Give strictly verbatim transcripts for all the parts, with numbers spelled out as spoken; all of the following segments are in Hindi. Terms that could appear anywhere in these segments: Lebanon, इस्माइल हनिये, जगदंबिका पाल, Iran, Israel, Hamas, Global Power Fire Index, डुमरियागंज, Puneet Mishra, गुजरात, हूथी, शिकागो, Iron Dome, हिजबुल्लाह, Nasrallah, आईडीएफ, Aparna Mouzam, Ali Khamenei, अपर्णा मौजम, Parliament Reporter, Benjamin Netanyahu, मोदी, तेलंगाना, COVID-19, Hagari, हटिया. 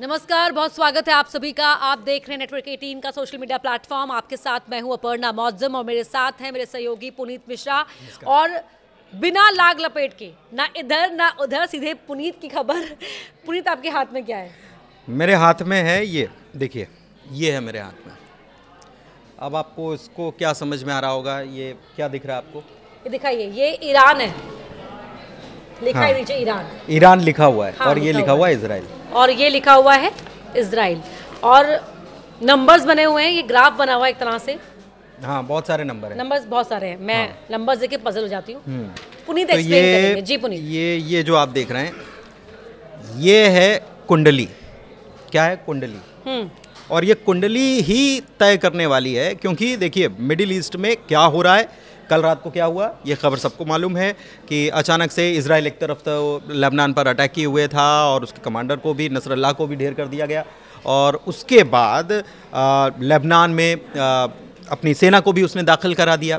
नमस्कार, बहुत स्वागत है आप सभी का। आप देख रहे हैं नेटवर्क अठारह का सोशल मीडिया प्लेटफॉर्म। आपके साथ मैं हूं अपर्णा मौजम और मेरे साथ हैं मेरे सहयोगी पुनीत मिश्रा। और बिना लाग लपेट के, ना इधर ना उधर, सीधे पुनीत की खबर। पुनीत, आपके हाथ में क्या है? मेरे हाथ में है ये, देखिए ये है मेरे हाथ में। अब आपको इसको क्या समझ में आ रहा होगा, ये क्या दिख रहा है आपको? ये दिखाइए, ये ईरान है, लिखा है नीचे ईरान, ईरान लिखा हुआ है। हाँ, और ये लिखा हुआ है इजराइल, और ये लिखा हुआ है इजराइल, और नंबर्स बने हुए हैं। ये ग्राफ बना हुआ है एक तरह से। हाँ, बहुत सारे नंबर हैं, नंबर्स बहुत सारे हैं। मैं हाँ। नंबर्स देख के पजल हो जाती हूँ। पुनीत एक्सप्लेन करेंगे जी। पुनीत, ये ये जो आप देख रहे हैं ये है कुंडली। क्या है? कुंडली। और ये कुंडली ही तय करने वाली है, क्योंकि देखिए मिडिल ईस्ट में क्या हो रहा है। कल रात को क्या हुआ, ये खबर सबको मालूम है कि अचानक से इजराइल एक तरफ तो लेबनान पर अटैक किए हुए था और उसके कमांडर को भी, नसरल्लाह को भी ढेर कर दिया गया। और उसके बाद लेबनान में आ, अपनी सेना को भी उसने दाखिल करा दिया,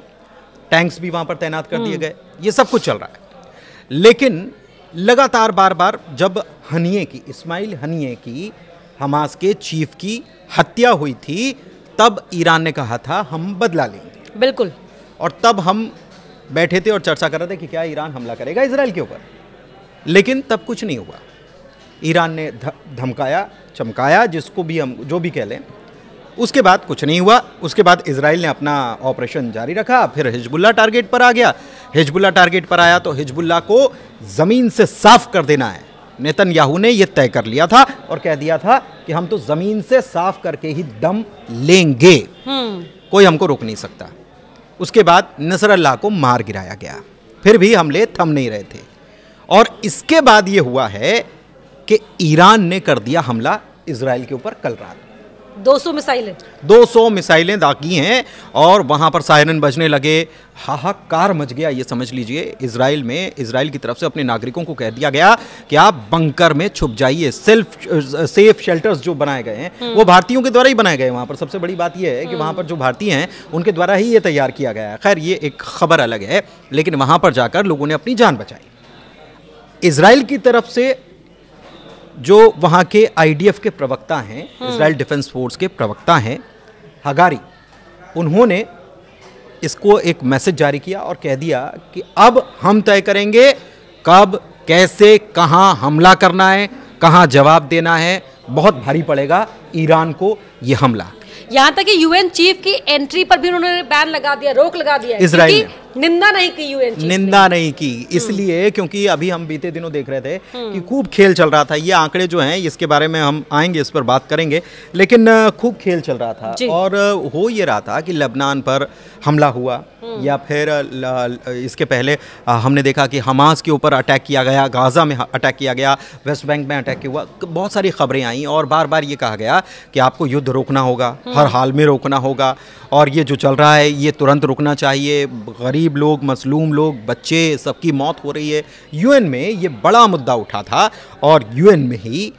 टैंक्स भी वहाँ पर तैनात कर दिए गए। ये सब कुछ चल रहा है, लेकिन लगातार बार बार जब हनिये की, इस्माइल हनिये की, हमास के चीफ की हत्या हुई थी, तब ईरान ने कहा था हम बदला लेंगे। बिल्कुल। और तब हम बैठे थे और चर्चा कर रहे थे कि क्या ईरान हमला करेगा इजराइल के ऊपर, लेकिन तब कुछ नहीं हुआ। ईरान ने धमकाया, चमकाया, जिसको भी हम जो भी कह लें, उसके बाद कुछ नहीं हुआ। उसके बाद इजराइल ने अपना ऑपरेशन जारी रखा। फिर हिजबुल्लाह टारगेट पर आ गया। हिजबुल्लाह टारगेट पर आया तो हिजबुल्लाह को ज़मीन से साफ कर देना है। नेतन्याहू ने यह तय कर लिया था और कह दिया था कि हम तो ज़मीन से साफ करके ही दम लेंगे, कोई हमको रोक नहीं सकता। उसके बाद नसरल्लाह को मार गिराया गया, फिर भी हमले थम नहीं रहे थे। और इसके बाद ये हुआ है कि ईरान ने कर दिया हमला इजराइल के ऊपर। कल रात दो सौ मिसाइलें दो सौ मिसाइलें दागी हैं और वहाँ पर सायरन बजने लगे, हाहाकार मच गया। ये समझ लीजिए इजराइल में, इजराइल की तरफ से अपने नागरिकों को कह दिया गया कि आप बंकर में छुप जाइए। सेल्फ सेफ शेल्टर्स जो बनाए गए हैं वो भारतीयों के द्वारा ही बनाए गए। वहाँ पर सबसे बड़ी बात यह है कि वहाँ पर जो भारतीय हैं उनके द्वारा ही ये तैयार किया गया है। खैर, ये एक खबर अलग है, लेकिन वहाँ पर जाकर लोगों ने अपनी जान बचाई। इजराइल की तरफ से जो वहाँ के आईडीएफ के प्रवक्ता हैं, इजराइल डिफेंस फोर्स के प्रवक्ता हैं हगारी, उन्होंने इसको एक मैसेज जारी किया और कह दिया कि अब हम तय करेंगे कब, कैसे, कहाँ हमला करना है, कहाँ जवाब देना है। बहुत भारी पड़ेगा ईरान को ये हमला। यहाँ तक कि यूएन चीफ की एंट्री पर भी उन्होंने बैन लगा दिया, रोक लगा दिया। इजराइल ने निंदा नहीं की, यूएन चीफ निंदा नहीं की, इसलिए क्योंकि अभी हम बीते दिनों देख रहे थे कि खूब खेल चल रहा था। ये आंकड़े जो हैं इसके बारे में हम आएंगे, इस पर बात करेंगे, लेकिन खूब खेल चल रहा था। और हो ये रहा था कि लेबनान पर हमला हुआ, या फिर इसके पहले हमने देखा कि हमास के ऊपर अटैक किया गया, गाज़ा में अटैक किया गया, वेस्ट बैंक में अटैक हुआ। बहुत सारी खबरें आई और बार बार ये कहा गया कि आपको युद्ध रोकना होगा, हर हाल में रोकना होगा, और ये जो चल रहा है ये तुरंत रुकना चाहिए। गरीब लोग, मजलूम लोग, बच्चे, सबकी मौत हो रही है। यूएन में ये बड़ा मुद्दा उठा था और यूएन में ही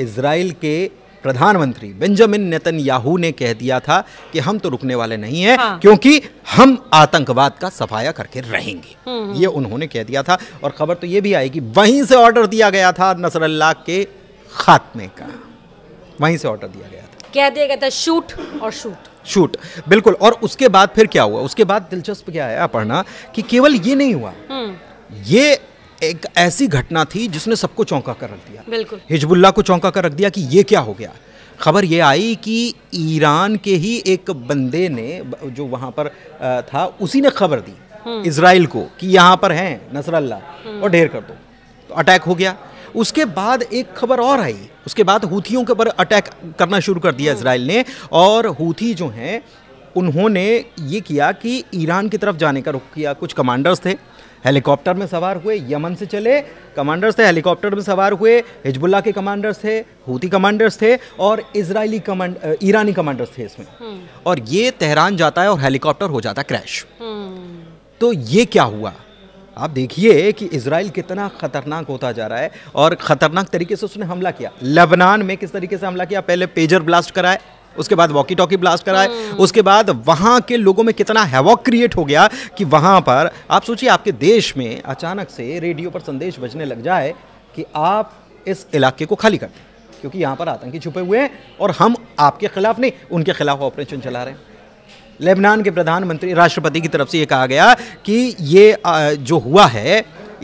इजराइल के प्रधानमंत्री बेंजामिन नेतन्याहू ने कह दिया था कि हम तो रुकने वाले नहीं हैं। हाँ। क्योंकि हम आतंकवाद का सफाया करके रहेंगे, ये उन्होंने कह दिया था। और खबर तो ये भी आई कि वहीं से ऑर्डर दिया गया था नसरल्लाह के खात्मे का, वहीं से ऑर्डर दिया गया था, कह दिया गया था शूट और शूट शूट। बिल्कुल। और उसके बाद फिर क्या हुआ? उसके बाद दिलचस्प क्या है अपर्णा कि केवल ये नहीं हुआ, ये एक ऐसी घटना थी जिसने सबको चौंका कर रख दिया। बिल्कुल। हिजबुल्लाह को चौंका कर रख दिया कि ये क्या हो गया। खबर ये आई कि ईरान के ही एक बंदे ने, जो वहाँ पर था, उसी ने खबर दी इजराइल को कि यहाँ पर हैं नसरल्लाह और ढेर कर दो, तो अटैक हो गया। उसके बाद एक खबर और आई, उसके बाद हूथियों के ऊपर अटैक करना शुरू कर दिया इजराइल ने। और हूथी जो हैं उन्होंने ये किया कि ईरान की तरफ जाने का रुख किया। कुछ कमांडर्स थे, हेलीकॉप्टर में सवार हुए, यमन से चले, कमांडर्स थे, हेलीकॉप्टर में सवार हुए, हिजबुल्लाह के कमांडर्स थे, हूथी कमांडर्स थे, और इजरायली कमांड ईरानी कमांडर्स थे इसमें। और ये तेहरान जाता है और हेलीकॉप्टर हो जाता क्रैश। तो ये क्या हुआ? आप देखिए कि इजराइल कितना खतरनाक होता जा रहा है और खतरनाक तरीके से उसने हमला किया। लेबनान में किस तरीके से हमला किया, पहले पेजर ब्लास्ट कराए, उसके बाद वॉकी टॉकी ब्लास्ट कराए, उसके बाद वहाँ के लोगों में कितना हैवॉक क्रिएट हो गया कि वहाँ पर आप सोचिए आपके देश में अचानक से रेडियो पर संदेश बजने लग जाए कि आप इस इलाके को खाली कर दें। क्योंकि यहाँ पर आतंकी छुपे हुए हैं और हम आपके खिलाफ नहीं, उनके खिलाफ ऑपरेशन चला रहे हैं। लेबनान के प्रधानमंत्री राष्ट्रपति की तरफ से ये कहा गया कि ये जो हुआ है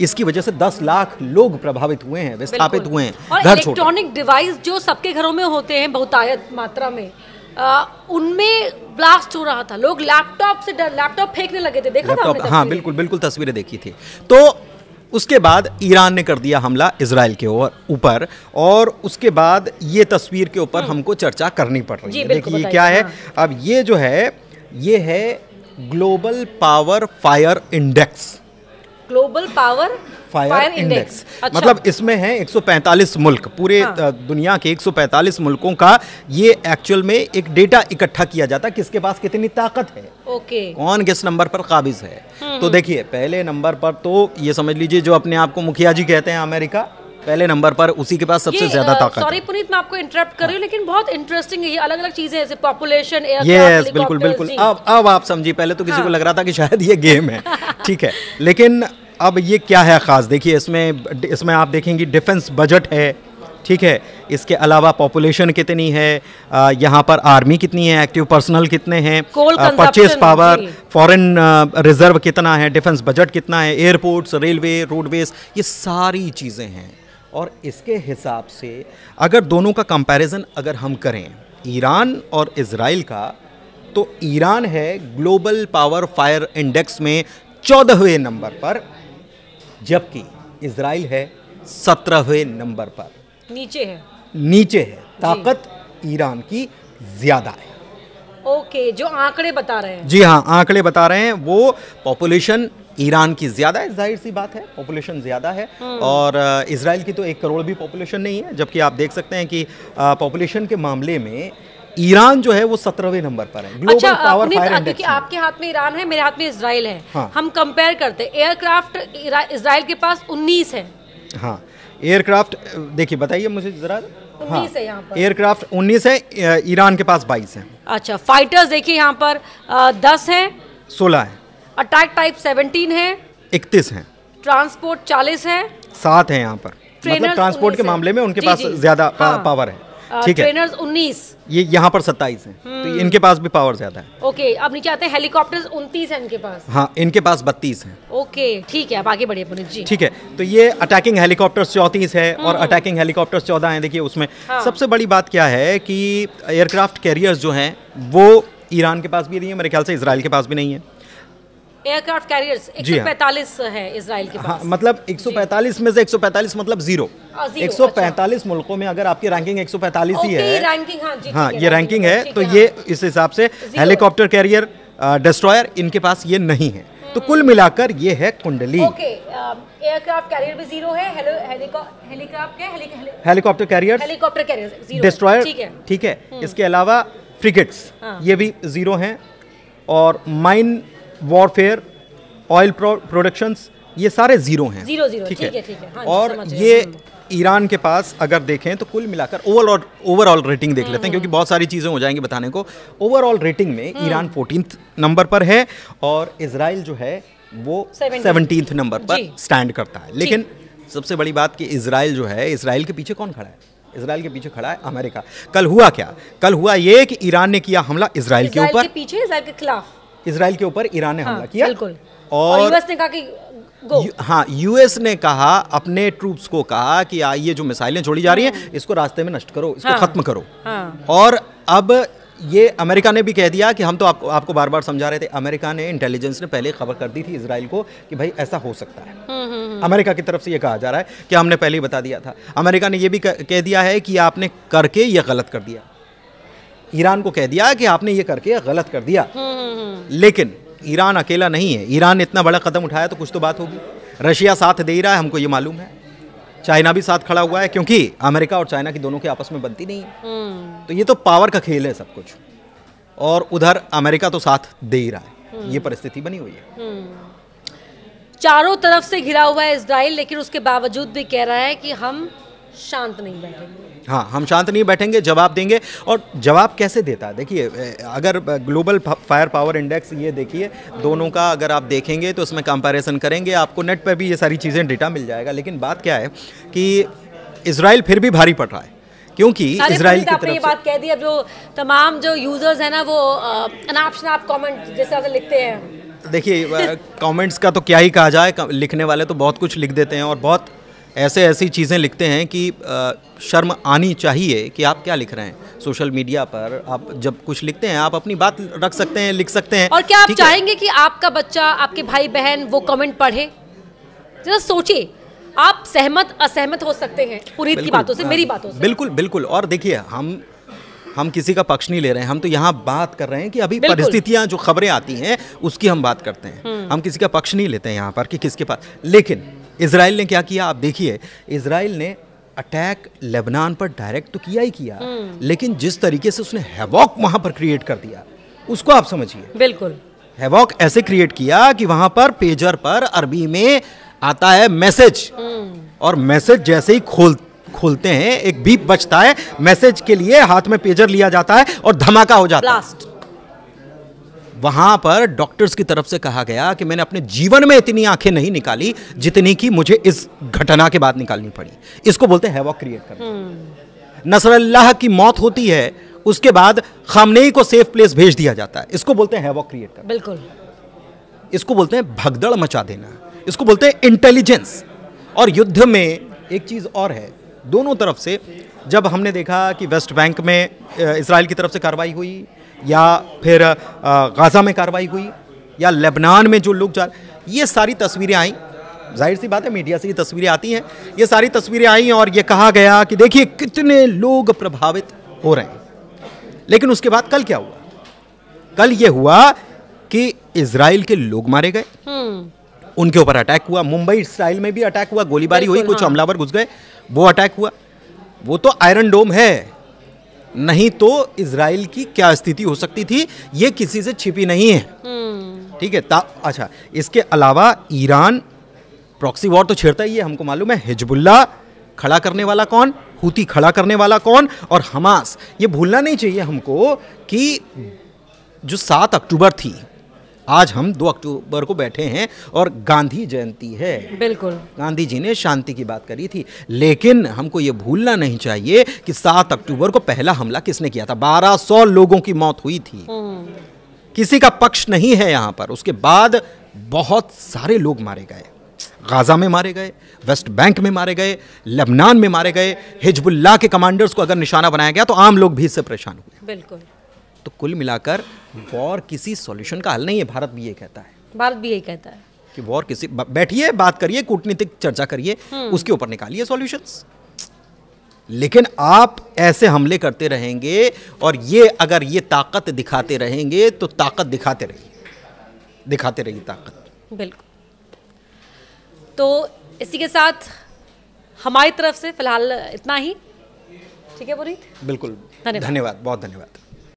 इसकी वजह से दस लाख लोग प्रभावित हुए हैं, विस्थापित हुए हैं। और इलेक्ट्रॉनिक डिवाइस जो सबके घरों में होते हैं बहुतायत मात्रा में, उनमें ब्लास्ट हो रहा था। लोग लैपटॉप से लैपटॉप फेंकने लगे थे, देखा था आपने? हाँ बिल्कुल बिल्कुल, तस्वीरें देखी थी। तो उसके बाद ईरान ने कर दिया हमला इसराइल के ऊपर और उसके बाद ये तस्वीर के ऊपर हमको चर्चा करनी पड़ रही है। देखिए क्या है, अब ये जो है ये है global power fire index. Global power fire index मतलब इसमें है एक सौ पैंतालीस मुल्क, पूरे हाँ। दुनिया के एक सौ पैंतालीस मुल्कों का ये एक्चुअल में एक डेटा इकट्ठा किया जाता है, किसके पास कितनी ताकत है, ओके, कौन किस नंबर पर काबिज है। तो देखिए पहले नंबर पर तो ये समझ लीजिए जो अपने आप को मुखिया जी कहते हैं अमेरिका, पहले नंबर पर उसी के पास सबसे ज्यादा ताकत। सॉरी पुनीत मैं आपको इंटरप्ट कर रही हूं, लेकिन बहुत इंटरेस्टिंग है ये अलग अलग चीजें जैसे पॉपुलेशन, एयरक्राफ्ट, बिल्कुल बिल्कुल। अब अब आप समझिए, पहले तो किसी हाँ। को लग रहा था कि शायद ये गेम है, ठीक है, लेकिन अब ये क्या है खास। देखिए इसमें इसमें आप देखेंगे डिफेंस बजट है, ठीक है, इसके अलावा पॉपुलेशन कितनी है, यहाँ पर आर्मी कितनी है, एक्टिव पर्सनल कितने हैं, परचेस पावर, फॉरेन रिजर्व कितना है, डिफेंस बजट कितना है, एयरपोर्ट्स, रेलवे, रोडवेज, ये सारी चीज़ें हैं। और इसके हिसाब से अगर दोनों का कंपैरिजन अगर हम करें ईरान और इजराइल का, तो ईरान है ग्लोबल पावर फायर इंडेक्स में चौदहवें नंबर पर, जबकि इजराइल है सत्रहवें नंबर पर, नीचे है, नीचे है। ताकत ईरान की ज़्यादा है। ओके, जो आंकड़े बता रहे हैं, जी हाँ आंकड़े बता रहे हैं वो, पॉपुलेशन ईरान की ज़्यादा है, जाहिर सी बात है पॉपुलेशन ज़्यादा है, और इसराइल की तो एक करोड़ भी पॉपुलेशन नहीं है, जबकि आप देख सकते हैं कि पॉपुलेशन के मामले में ईरान जो है वो सत्रहवें नंबर पर है। अच्छा, पावर क्योंकि आपके हाथ में ईरान है, मेरे हाथ में इसराइल है, हाँ। हम कंपेयर करते हैं, एयरक्राफ्ट इसराइल के पास उन्नीस है, हाँ एयरक्राफ्ट, देखिए बताइए मुझे जरा, हाँ, है यहाँ पर एयरक्राफ्ट उन्नीस है, ईरान के पास बाईस है। अच्छा, फाइटर्स देखिए यहाँ पर दस है, सोलह है, अटैक टाइप सत्रह है, इकतीस है, ट्रांसपोर्ट चालीस है, सात है यहाँ पर, मतलब ट्रांसपोर्ट के मामले में उनके जी, पास ज्यादा हाँ, पावर है, ठीक है, ट्रेनर्स उन्नीस, ये यहाँ पर सत्ताईस है, तो इनके पास भी पावर ज्यादा है। ओके, अब नीचे आते हैं, हेलीकॉप्टर्स उनतीस है इनके पास, हाँ इनके पास बत्तीस है। ओके ठीक है, अब आगे बढ़िए पुनीत जी। ठीक है, तो ये अटैकिंग हेलीकॉप्टर्स चौंतीस है और अटैकिंग हेलीकॉप्टर्स चौदह है। देखिए उसमें सबसे बड़ी बात क्या है कि एयरक्राफ्ट कैरियर्स जो है वो ईरान के पास भी नहीं है, मेरे ख्याल से इसराइल के पास भी नहीं है। एयरक्राफ्ट कैरियर्स एक सौ पैंतालीस है इसराइल के पास, हाँ, मतलब एक सौ पैंतालीस में से एक सौ पैंतालीस मतलब जीरो, एक सौ पैंतालीस मुल्कों में अगर आपकी रैंकिंग एक सौ पैंतालीस ही है, रैंकिंग हाँ, जी, हाँ ये रैंकिंग है, तो ये इस हिसाब से हेलीकॉप्टर कैरियर, डिस्ट्रॉयर इनके पास ये नहीं है, तो कुल मिलाकर ये है कुंडली। ओके, एयरक्राफ्ट कैरियर भी जीरो है, helicopter carrier, helicopter carrier, destroyer, ठीक है, इसके अलावा फ्रिगेट्स ये भी जीरो हैं, और माइन वॉरफेयर, ऑयल प्रोडक्शंस, ये सारे जीरो हैं, जीरो जीरो, ठीक है, ठीक है, ठीक है हाँ, और ये ईरान के पास अगर देखें तो कुल मिलाकर ओवरऑल ओवरऑल रेटिंग देख लेते हैं, क्योंकि बहुत सारी चीज़ें हो जाएंगी बताने को। ओवरऑल रेटिंग में ईरान फोर्टीन्थ नंबर पर है और इसराइल जो है वो सेवनटीन्थ नंबर पर स्टैंड करता है। लेकिन सबसे बड़ी बात कि इसराइल जो है, इसराइल के पीछे कौन खड़ा है? इसराइल के पीछे खड़ा है अमेरिका। कल हुआ क्या? कल हुआ ये कि ईरान ने किया हमला इसराइल के ऊपर, पीछे इसराइल के खिलाफ, इसराइल के ऊपर ईरान ने हमला हाँ, किया, और यूएस ने कहा कि गो। यू, हाँ यूएस ने कहा, अपने ट्रूप्स को कहा कि ये जो मिसाइलें छोड़ी जा रही हैं इसको रास्ते में नष्ट करो, इसको हाँ, खत्म करो हाँ। और अब ये अमेरिका ने भी कह दिया कि हम तो आपको आपको बार बार समझा रहे थे। अमेरिका ने, इंटेलिजेंस ने पहले खबर कर दी थी इसराइल को कि भाई ऐसा हो सकता है। अमेरिका की तरफ से ये कहा जा रहा है कि हमने पहले ही बता दिया था। अमेरिका ने ये भी कह दिया है कि आपने करके ये गलत कर दिया, ईरान को कह दिया कि आपने ये करके गलत कर दिया। लेकिन ईरान अकेला नहीं है, ईरान ने इतना बड़ा कदम उठाया तो कुछ तो बात होगी। रशिया साथ दे ही रहा है, हमको ये मालूम है, चाइना भी साथ खड़ा हुआ है, क्योंकि अमेरिका और चाइना की दोनों के आपस में बनती नहीं है। तो ये तो पावर का खेल है सब कुछ, और उधर अमेरिका तो साथ दे ही रहा है, ये परिस्थिति बनी हुई है। चारों तरफ से घिरा हुआ है इसराइल, लेकिन उसके बावजूद भी कह रहा है कि हम शांत नहीं बैठेंगे। हाँ, हम शांत नहीं बैठेंगे, जवाब देंगे। और जवाब कैसे देता है? देखिए, अगर ग्लोबल फायर पावर इंडेक्स, ये देखिए दोनों का अगर आप देखेंगे तो उसमें कंपैरिजन करेंगे, आपको नेट पर भी ये सारी चीज़ें डेटा मिल जाएगा। लेकिन बात क्या है कि इसराइल फिर भी भारी पड़ रहा है। क्योंकि इसराइल की तरफ ये बात कह दी। अब जो तमाम जो यूजर्स हैं ना वो अनाप शनाप कमेंट जैसा लिखते हैं। देखिए कमेंट्स का तो क्या ही कहा जाए, लिखने वाले तो बहुत कुछ लिख देते हैं और बहुत ऐसे ऐसी चीज़ें लिखते हैं कि आ, शर्म आनी चाहिए कि आप क्या लिख रहे हैं। सोशल मीडिया पर आप जब कुछ लिखते हैं आप अपनी बात रख सकते हैं, लिख सकते हैं। और क्या आप चाहेंगे है? कि आपका बच्चा, आपके भाई बहन वो कमेंट पढ़े? जरा सोचिए, आप सहमत असहमत हो सकते हैं पुनीत की बातों से, मेरी बातों से। बिल्कुल बिल्कुल। और देखिए हम हम किसी का पक्ष नहीं ले रहे हैं, हम तो यहाँ बात कर रहे हैं कि अभी परिस्थितियाँ जो खबरें आती हैं उसकी हम बात करते हैं। हम किसी का पक्ष नहीं लेते हैं यहाँ पर कि किसके पास। लेकिन इजराइल ने क्या किया आप देखिए, इजराइल ने अटैक लेबनान पर डायरेक्ट तो किया ही किया, लेकिन जिस तरीके से उसने हैवॉक वहाँ पर क्रिएट कर दिया उसको आप समझिए। बिल्कुल हैवॉक ऐसे क्रिएट किया कि वहाँ पर पेजर पर अरबी में आता है मैसेज, और मैसेज जैसे ही खोल खोलते हैं एक बीप बजता है, मैसेज के लिए हाथ में पेजर लिया जाता है और धमाका हो जाता है। वहाँ पर डॉक्टर्स की तरफ से कहा गया कि मैंने अपने जीवन में इतनी आंखें नहीं निकाली जितनी कि मुझे इस घटना के बाद निकालनी पड़ी। इसको बोलते हैं हैवॉक क्रिएट करना। नसरल्लाह की मौत होती है, उसके बाद खामनेई को सेफ प्लेस भेज दिया जाता है। इसको बोलते हैं हैवॉक क्रिएट करना। बिल्कुल। इसको बोलते हैं भगदड़ मचा देना, इसको बोलते हैं इंटेलिजेंस। और युद्ध में एक चीज़ और है, दोनों तरफ से जब हमने देखा कि वेस्ट बैंक में इसराइल की तरफ से कार्रवाई हुई या फिर गाज़ा में कार्रवाई हुई या लेबनान में जो लोग जा, ये सारी तस्वीरें आई, जाहिर सी बात है मीडिया से ये तस्वीरें आती हैं, ये सारी तस्वीरें आई और ये कहा गया कि देखिए कितने लोग प्रभावित हो रहे हैं। लेकिन उसके बाद कल क्या हुआ? कल ये हुआ कि इजराइल के लोग मारे गए, उनके ऊपर अटैक हुआ, मुंबई स्टाइल में भी अटैक हुआ, गोलीबारी हुई, कुछ हमलावर घुस गए, वो अटैक हुआ। वो तो आयरन डोम है, नहीं तो इजराइल की क्या स्थिति हो सकती थी, ये किसी से छिपी नहीं है। ठीक है। अच्छा, इसके अलावा ईरान प्रॉक्सी वॉर तो छेड़ता ही है, हमको मालूम है। हिजबुल्लाह खड़ा करने वाला कौन, हूती खड़ा करने वाला कौन, और हमास। ये भूलना नहीं चाहिए हमको कि जो सात अक्टूबर थी, आज हम दो अक्टूबर को बैठे हैं और गांधी जयंती है। बिल्कुल। गांधी जी ने शांति की बात करी थी, लेकिन हमको ये भूलना नहीं चाहिए कि सात अक्टूबर को पहला हमला किसने किया था। बारह सौ लोगों की मौत हुई थी, किसी का पक्ष नहीं है यहाँ पर। उसके बाद बहुत सारे लोग मारे गए, गाज़ा में मारे गए, वेस्ट बैंक में मारे गए, लेबनान में मारे गए। हिजबुल्लाह के कमांडर्स को अगर निशाना बनाया गया तो आम लोग भी इससे परेशान हुए। बिल्कुल। तो कुल मिलाकर वॉर किसी सॉल्यूशन का हल नहीं है। भारत भी ये कहता है, भारत भी ये कहता है कि वॉर किसी, बैठिए बात करिए, कूटनीतिक चर्चा करिए, उसके ऊपर निकालिए सॉल्यूशंस। लेकिन आप ऐसे हमले करते रहेंगे और ये अगर ये ताकत दिखाते रहेंगे तो ताकत दिखाते रहिए, दिखाते रहिए ताकत। बिल्कुल। तो इसी के साथ हमारी तरफ से फिलहाल इतना ही। ठीक है पुनीत। बिल्कुल, धन्यवाद, बहुत धन्यवाद।